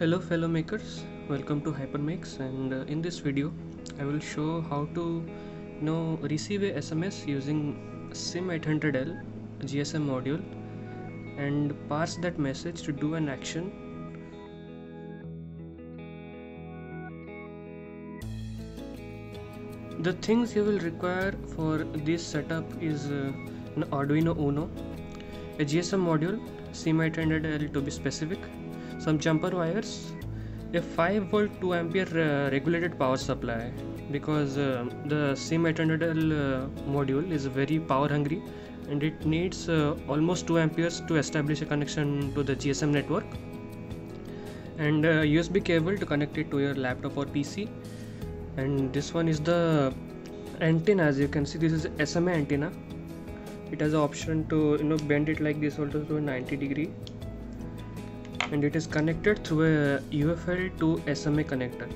Hello fellow makers, welcome to Hyper Makes, and in this video I will show how to receive a SMS using SIM 800L GSM module and parse that message to do an action. The things you will require for this setup is an Arduino Uno, a GSM module, SIM 800L to be specific, some jumper wires, a 5V 2A regulated power supply, because the SIM 800L module is very power hungry and it needs almost 2A to establish a connection to the GSM network, and a USB cable to connect it to your laptop or PC. And this one is the antenna. As you can see, this is SMA antenna. It has the option to bend it like this also to 90 degree, and it is connected through a UFL to SMA connector.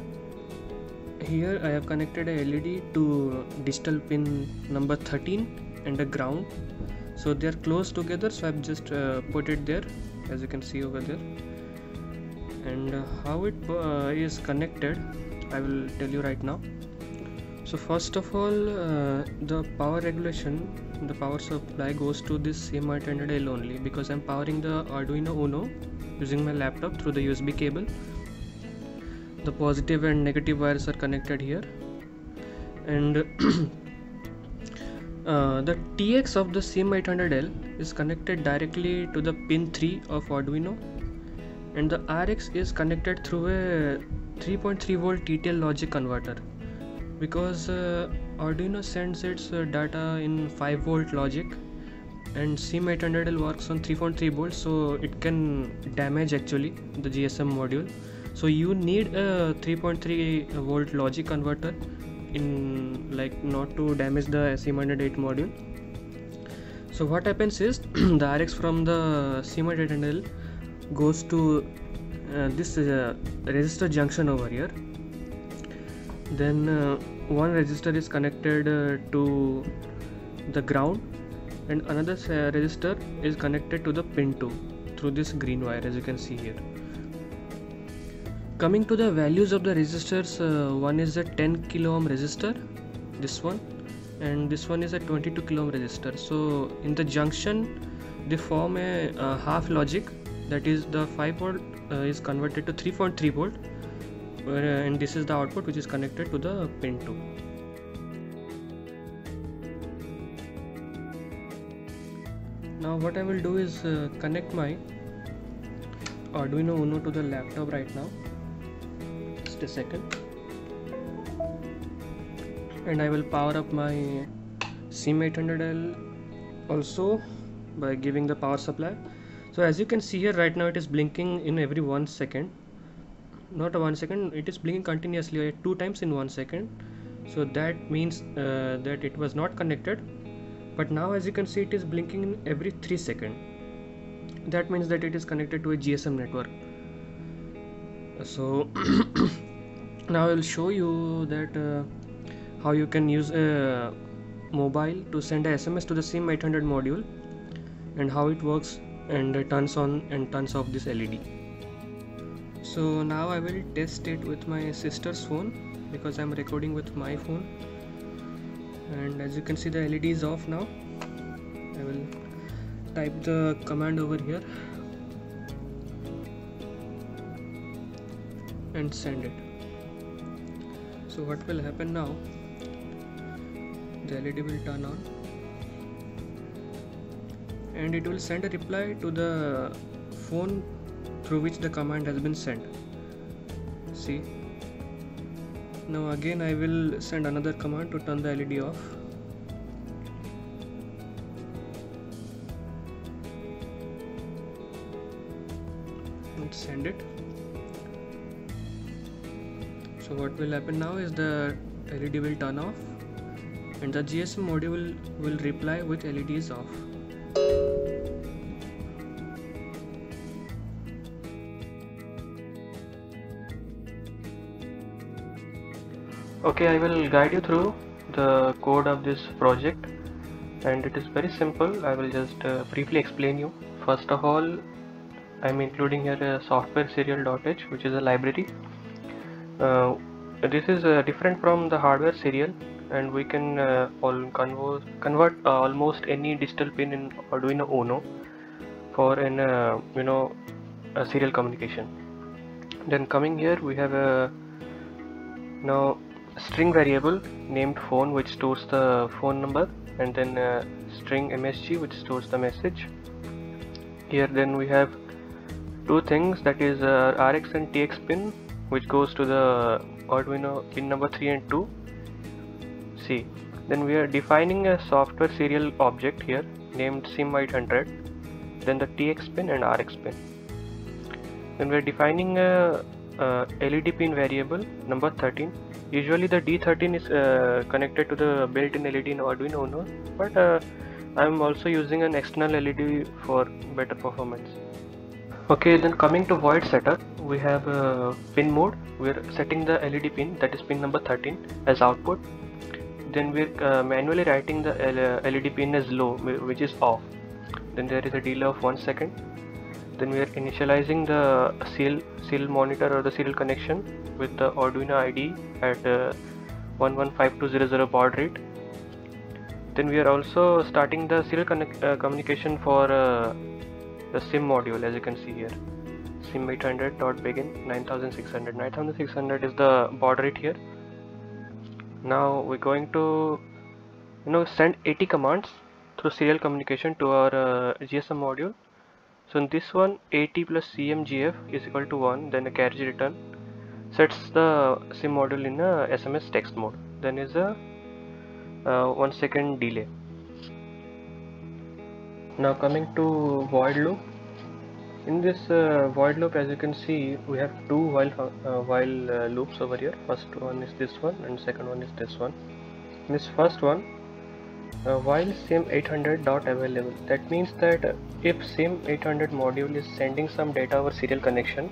Here I have connected a LED to digital pin number 13 and a ground, so they are close together, so I have just put it there, as you can see over there. And how it is connected I will tell you right now. So first of all, the power regulation, the power supply goes to this SIM 800L only, because I am powering the Arduino Uno using my laptop through the USB cable. The positive and negative wires are connected here, and the TX of the SIM 800L is connected directly to the pin 3 of Arduino, and the RX is connected through a 3.3V TTL logic converter, because Arduino sends its data in 5V logic and SIM 800L works on 3.3 volts, so it can damage actually the GSM module. So you need a 3.3V logic converter in not to damage the SIM 800L module. So what happens is the RX from the SIM 800L goes to this resistor junction over here. Then one resistor is connected to the ground, and another resistor is connected to the pin 2 through this green wire, as you can see here. Coming to the values of the resistors, one is a 10 kilo ohm resistor, this one, and this one is a 22 kilo ohm resistor. So in the junction they form a half logic, that is the 5V is converted to 3.3 volt, and this is the output which is connected to the pin 2. Now what I will do is connect my Arduino Uno to the laptop right now, just a second, and I will power up my SIM 800L also by giving the power supply. So as you can see here right now, it is blinking in every 1 second, not a 1 second, it is blinking continuously 2 times in 1 second. So that means that it was not connected. But now as you can see, it is blinking in every 3 seconds. That means that it is connected to a GSM network. So now I will show you that how you can use a mobile to send a SMS to the SIM 800 module, and how it works, and turns on and turns off this LED. So now I will test it with my sister's phone, because I am recording with my phone. And as you can see, the LED is off now. I will type the command over here and send it. So what will happen now, the LED will turn on and it will send a reply to the phone through which the command has been sent. See, now again I will send another command to turn the LED off. Let's send it. So what will happen now is the LED will turn off and the GSM module will reply with LED is off. Okay, I will guide you through the code of this project, and it is very simple. I will just briefly explain you. First of all, I'm including here a software serial.h, which is a library. This is different from the hardware serial, and we can convert almost any digital pin in Arduino Uno for an a serial communication. Then coming here, we have a now string variable named phone, which stores the phone number, and then string msg, which stores the message. Here then we have two things, that is rx and tx pin, which goes to the Arduino pin number 3 and 2. See, then we are defining a software serial object here named sim800, then the tx pin and rx pin. Then we are defining a LED pin variable number 13. Usually the D13 is connected to the built-in LED in Arduino Uno, but I'm also using an external LED for better performance. Okay, then coming to void setup, we have pin mode. We're setting the LED pin, that is pin number 13, as output. Then we're manually writing the LED pin as low, which is off. Then there is a delay of 1 second. Then we are initializing the serial monitor or the serial connection with the Arduino ID at 115200 baud rate. Then we are also starting the serial communication for the SIM module, as you can see here. Sim800.begin 9600. 9600 is the baud rate here. Now we're going to send AT commands through serial communication to our GSM module. So in this one, AT plus CMGF is equal to 1, then a carriage return sets the SIM module in a SMS text mode. Then is a 1 second delay. Now coming to void loop. In this void loop, as you can see, we have two while loops over here. First one is this one, and second one is this one. In this first one, while sim800.available, that means that if sim800 module is sending some data over serial connection,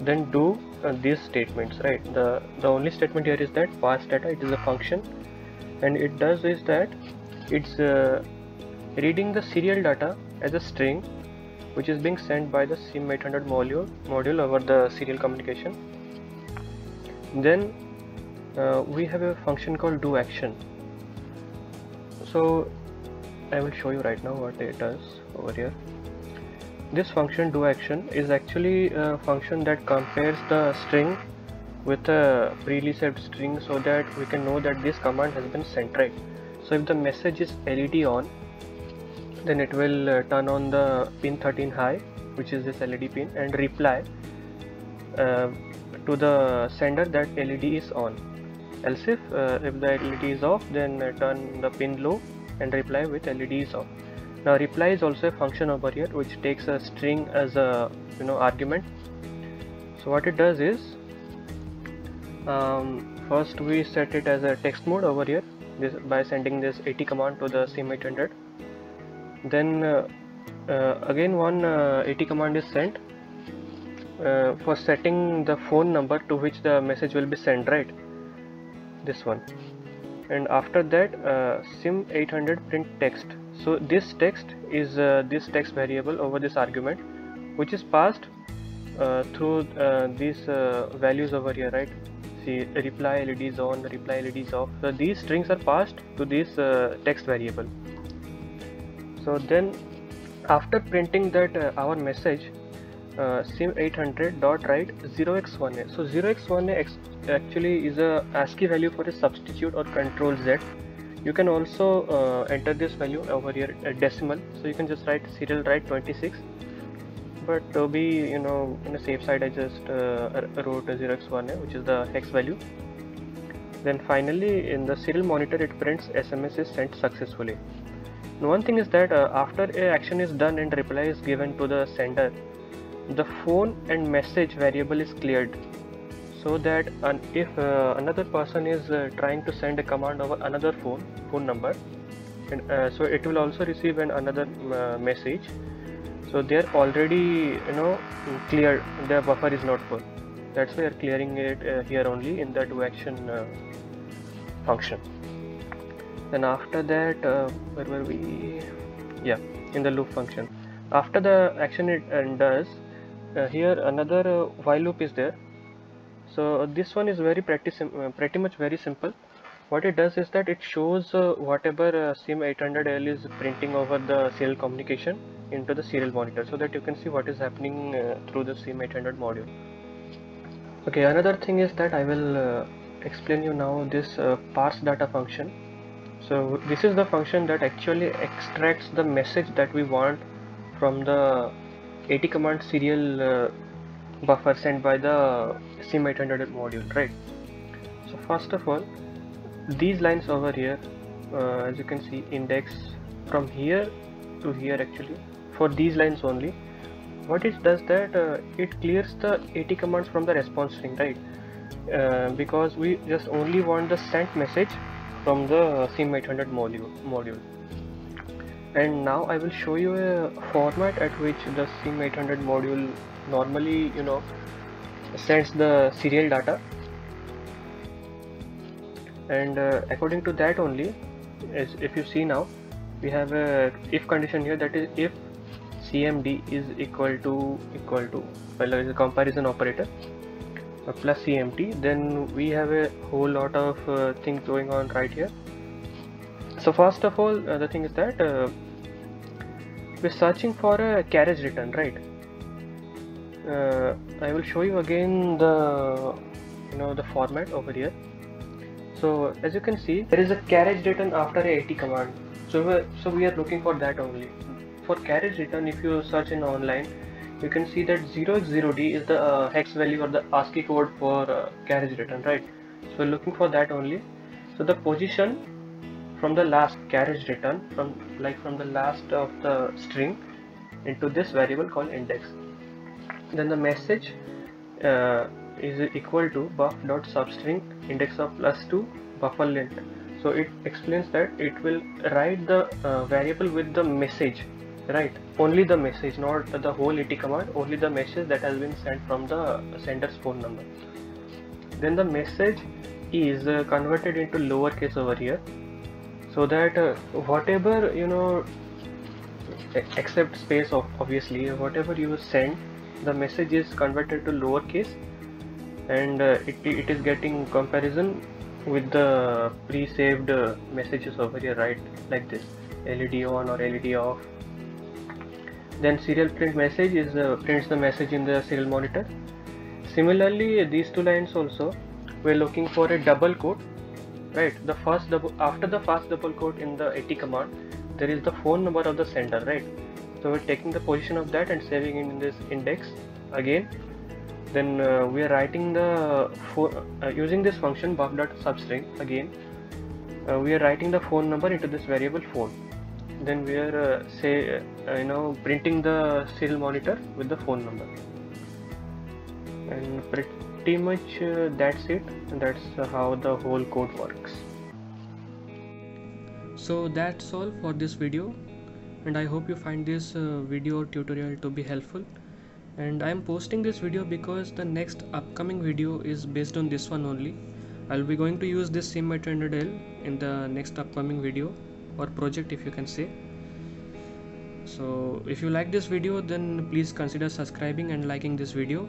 then do these statements, right? The only statement here is that parse data. It is a function, and it does is that it's reading the serial data as a string, which is being sent by the sim800 module over the serial communication. Then we have a function called do action. So I will show you right now what it does over here. This function do action is actually a function that compares the string with a pre-received string, so that we can know that this command has been sent, right? So if the message is LED on, then it will turn on the pin 13 high, which is this LED pin, and reply to the sender that LED is on. Else if the LED is off, then turn the pin low and reply with LED is off. Now reply is also a function over here, which takes a string as a argument. So what it does is, first we set it as a text mode over here by sending this AT command to the sim800. Then again one AT command is sent for setting the phone number to which the message will be sent, right? This one. And after that sim800 print text. So this text is this text variable over this argument, which is passed through these values over here, right? See, reply LED is on, reply LED is off. So these strings are passed to this text variable. So then after printing that our message, sim800.write 0x1a. So 0x1a actually is a ASCII value for a substitute or control Z. You can also enter this value over here at decimal, so you can just write serial write 26, but to be in a safe side, I just wrote a 0x1a, which is the hex value. Then finally in the serial monitor, it prints SMS is sent successfully. And one thing is that after a action is done and reply is given to the sender, the phone and message variable is cleared, so that if another person is trying to send a command over another phone number, and so it will also receive another message. So they are already cleared, their buffer is not full. That's why we are clearing it here only in the do action function. Then after that, where were we? Yeah, in the loop function. After the action it does, here another while loop is there. So this one is pretty much very simple. What it does is that it shows whatever SIM800L is printing over the serial communication into the serial monitor, so that you can see what is happening through the SIM800 module. Okay, another thing is that I will explain you now this parse data function. So this is the function that actually extracts the message that we want from the AT command serial buffer sent by the SIM800 module, right? So first of all, these lines over here, as you can see, index from here to here, actually for these lines only, what it does that it clears the AT commands from the response string, right? Because we just only want the sent message from the SIM800 module. And now I will show you a format at which the SIM800 module normally, you know, sends the serial data, and according to that only, as if you see now, we have a if condition here, that is if CMD is equal to, well, is a comparison operator, plus CMT, then we have a whole lot of things going on right here. So first of all, the thing is that we're searching for a carriage return, right? I will show you again the, you know, the format over here. So as you can see, there is a carriage return after a AT command, so we are looking for that only. For carriage return, if you search in online, you can see that 0x0d is the hex value or the ASCII code for carriage return, right? So we're looking for that only. So the position from the last carriage return, from the last of the string into this variable called index. Then the message is equal to buff.substring index of +2 buffer length. So it explains that it will write the variable with the message, right? Only the message, not the whole AT command, only the message that has been sent from the sender's phone number. Then the message is converted into lowercase over here, so that whatever, you know, except space, obviously, whatever you send, the message is converted to lowercase, and it is getting comparison with the pre-saved messages over here, right? Like this, LED on or LED off. Then serial print message is prints the message in the serial monitor. Similarly, these two lines also, we're looking for a double quote, right? The first double, after the first double quote in the AT command, there is the phone number of the sender, right? So we're taking the position of that and saving it in this index again. Then we are writing the using this function buff.substring again. We are writing the phone number into this variable phone. Then we are you know, printing the serial monitor with the phone number, and pretty much that's it. That's how the whole code works. So that's all for this video, and I hope you find this video tutorial to be helpful. And I am posting this video because the next upcoming video is based on this one only. I'll be going to use this SIM800L in the next upcoming video, or project if you can say. So if you like this video, then please consider subscribing and liking this video,